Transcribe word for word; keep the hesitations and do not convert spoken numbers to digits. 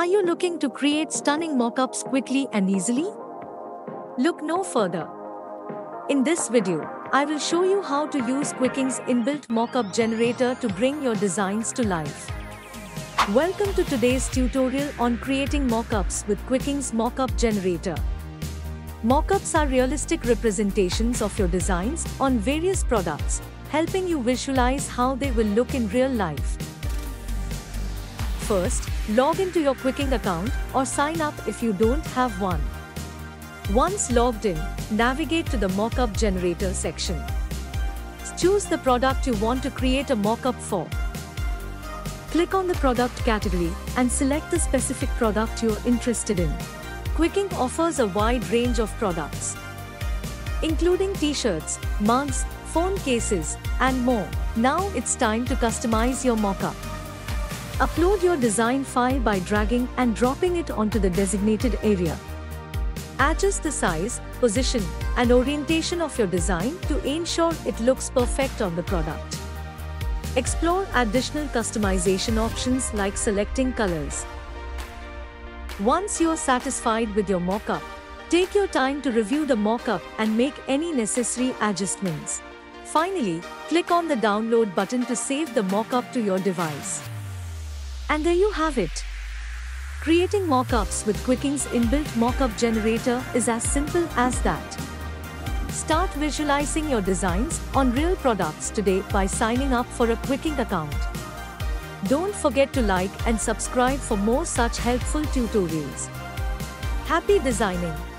Are you looking to create stunning mockups quickly and easily? Look no further. In this video, I will show you how to use Quickink's inbuilt mockup generator to bring your designs to life. Welcome to today's tutorial on creating mockups with Quickink's mockup generator. Mockups are realistic representations of your designs on various products, helping you visualize how they will look in real life. First, log into your Quickink account or sign up if you don't have one. Once logged in, navigate to the Mockup Generator section. Choose the product you want to create a mockup for. Click on the product category and select the specific product you're interested in. Quickink offers a wide range of products, including t-shirts, mugs, phone cases, and more. Now it's time to customize your mockup. Upload your design file by dragging and dropping it onto the designated area. Adjust the size, position, and orientation of your design to ensure it looks perfect on the product. Explore additional customization options like selecting colors. Once you are satisfied with your mockup, take your time to review the mockup and make any necessary adjustments. Finally, click on the download button to save the mockup to your device. And there you have it. Creating mockups with Quickink's inbuilt mockup generator is as simple as that. Start visualizing your designs on real products today by signing up for a Quickink account. Don't forget to like and subscribe for more such helpful tutorials. Happy designing!